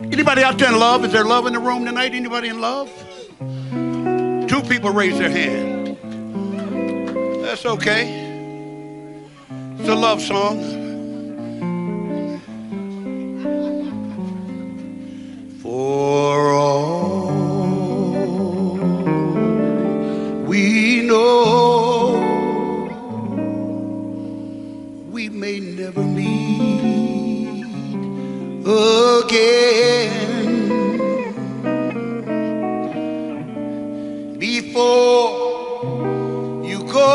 Anybody out there in love? Is there love in the room tonight? Anybody in love? Two people raise their hand. That's okay. It's a love song. For all we know, we may never meet again. Before you go,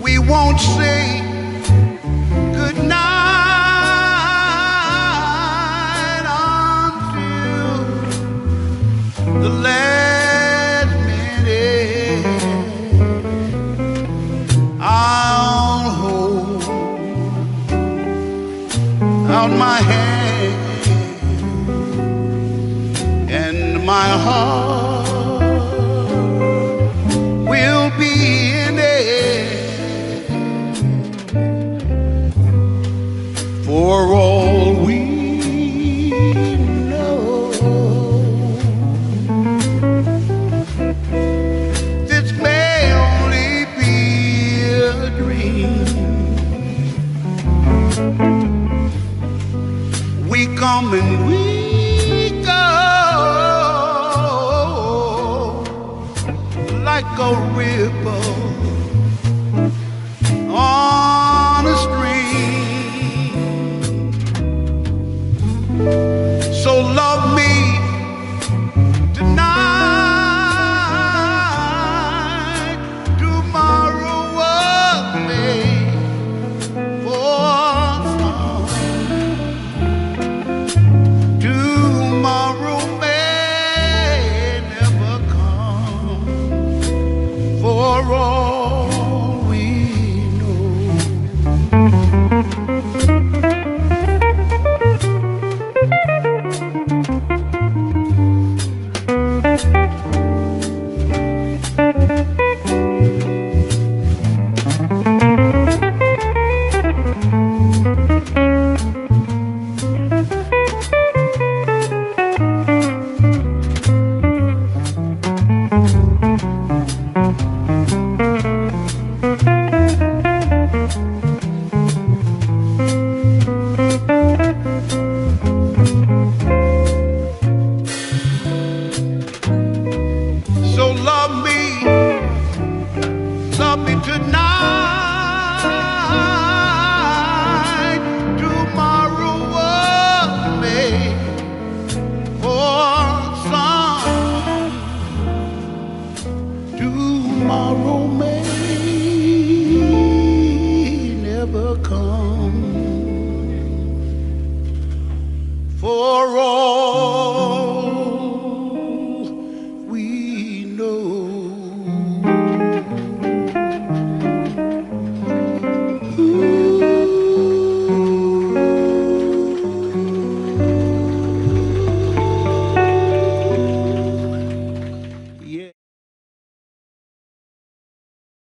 we won't say good night until the last minute. I'll hold out my hand, my heart will be in it. For all we know, this may only be a dream. We come and we like a ripple on a stream. So love me tonight, tomorrow was made for some. Tomorrow may never come. For all we know, tomorrow may never come.